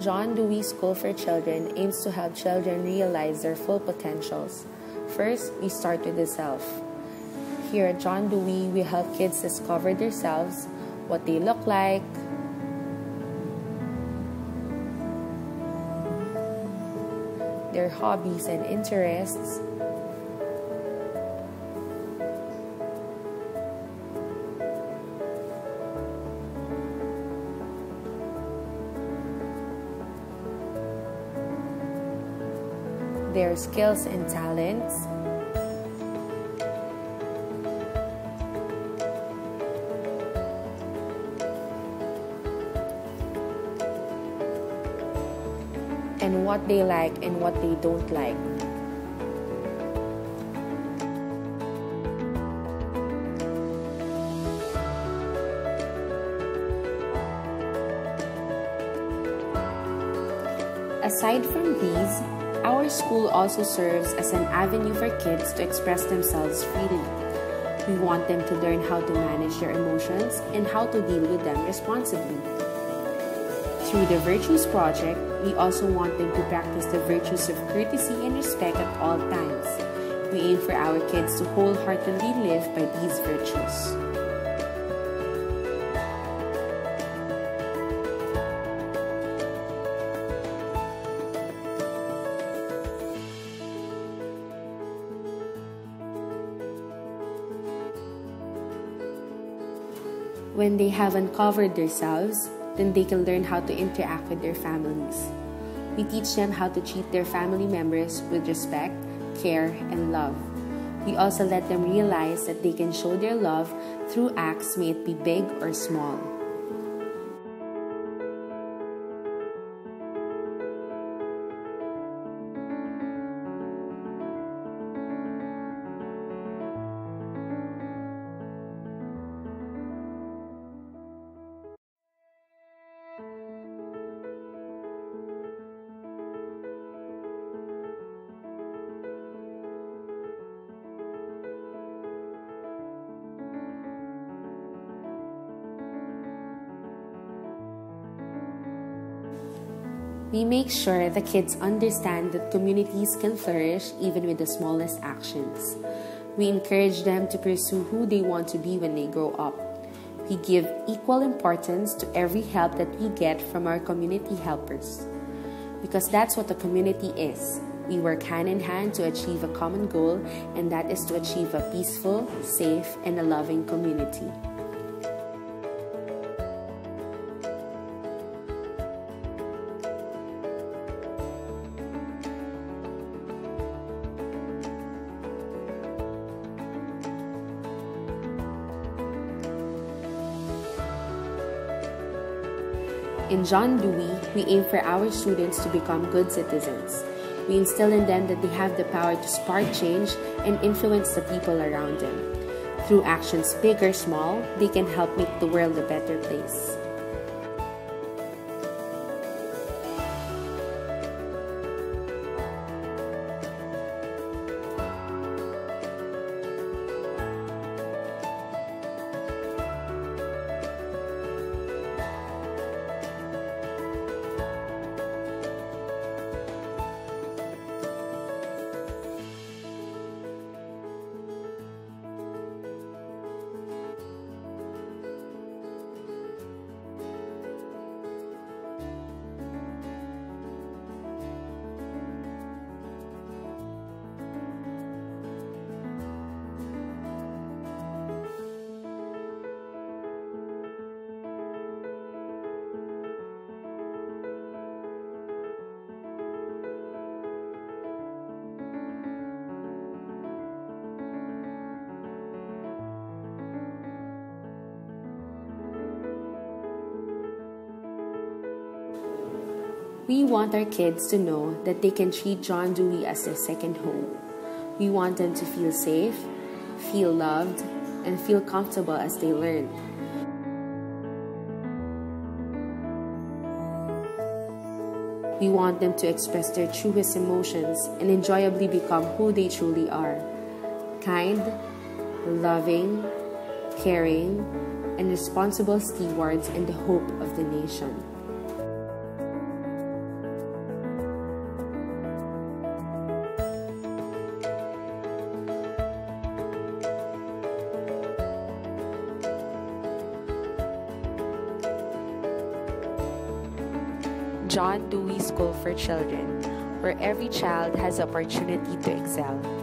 John Dewey School for Children aims to help children realize their full potentials. First, we start with the self. Here at John Dewey, we help kids discover themselves, what they look like, their hobbies and interests, their skills and talents, and what they like and what they don't like. Aside from these, our school also serves as an avenue for kids to express themselves freely. We want them to learn how to manage their emotions and how to deal with them responsibly. Through the Virtues Project, we also want them to practice the virtues of courtesy and respect at all times. We aim for our kids to wholeheartedly live by these virtues. When they have uncovered themselves, then they can learn how to interact with their families. We teach them how to treat their family members with respect, care, and love. We also let them realize that they can show their love through acts, may it be big or small. We make sure the kids understand that communities can flourish even with the smallest actions. We encourage them to pursue who they want to be when they grow up. We give equal importance to every help that we get from our community helpers, because that's what a community is. We work hand in hand to achieve a common goal, and that is to achieve a peaceful, safe, and a loving community. In John Dewey, we aim for our students to become good citizens. We instill in them that they have the power to spark change and influence the people around them. Through actions big or small, they can help make the world a better place. We want our kids to know that they can treat John Dewey as their second home. We want them to feel safe, feel loved, and feel comfortable as they learn. We want them to express their truest emotions and enjoyably become who they truly are: kind, loving, caring, and responsible stewards in the hope of the nation. John Dewey School for Children, where every child has the opportunity to excel.